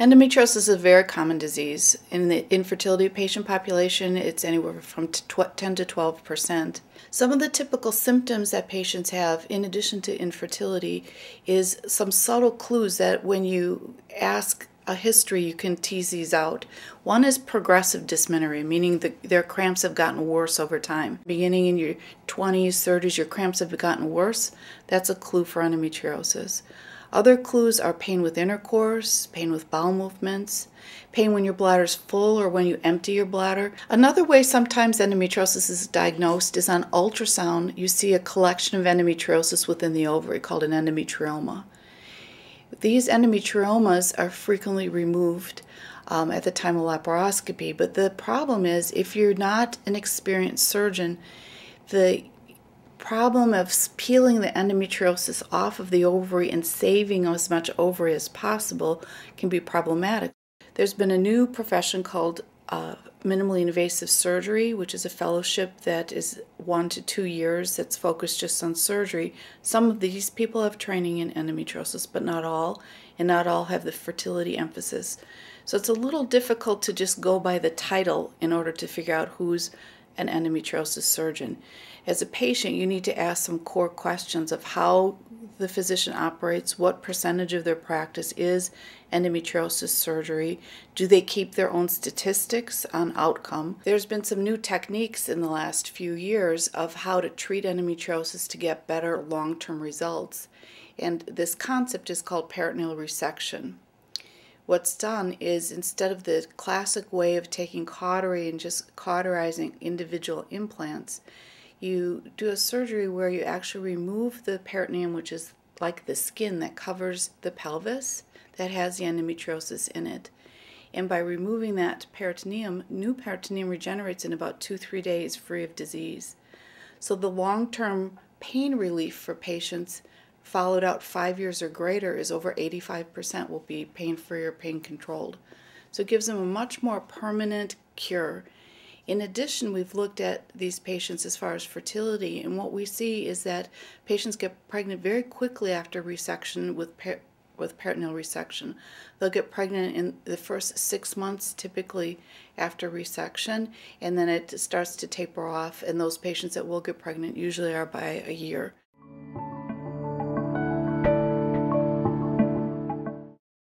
Endometriosis is a very common disease. In the infertility patient population, it's anywhere from 10 to 12%. Some of the typical symptoms that patients have, in addition to infertility, is some subtle clues that when you ask a history, you can tease these out. One is progressive dysmenorrhea, meaning their cramps have gotten worse over time. Beginning in your 20s, 30s, your cramps have gotten worse. That's a clue for endometriosis. Other clues are pain with intercourse, pain with bowel movements, pain when your bladder is full or when you empty your bladder. Another way sometimes endometriosis is diagnosed is on ultrasound. You see a collection of endometriosis within the ovary called an endometrioma. These endometriomas are frequently removed at the time of laparoscopy, but the problem is if you're not an experienced surgeon, the problem of peeling the endometriosis off of the ovary and saving as much ovary as possible can be problematic. There's been a new profession called minimally invasive surgery, which is a fellowship that is 1 to 2 years that's focused just on surgery. Some of these people have training in endometriosis, but not all, and not all have the fertility emphasis. So it's a little difficult to just go by the title in order to figure out who's an endometriosis surgeon. As a patient, you need to ask some core questions of how the physician operates, what percentage of their practice is endometriosis surgery, do they keep their own statistics on outcome. There's been some new techniques in the last few years of how to treat endometriosis to get better long-term results, and this concept is called peritoneal resection. What's done is, instead of the classic way of taking cautery and just cauterizing individual implants, you do a surgery where you actually remove the peritoneum, which is like the skin that covers the pelvis that has the endometriosis in it. And by removing that peritoneum, new peritoneum regenerates in about 2-3 days free of disease. So the long-term pain relief for patients followed out 5 years or greater is over 85% will be pain-free or pain-controlled. So it gives them a much more permanent cure. In addition, we've looked at these patients as far as fertility, and what we see is that patients get pregnant very quickly after resection with peritoneal resection. They'll get pregnant in the first 6 months typically after resection, and then it starts to taper off, and those patients that will get pregnant usually are by a year.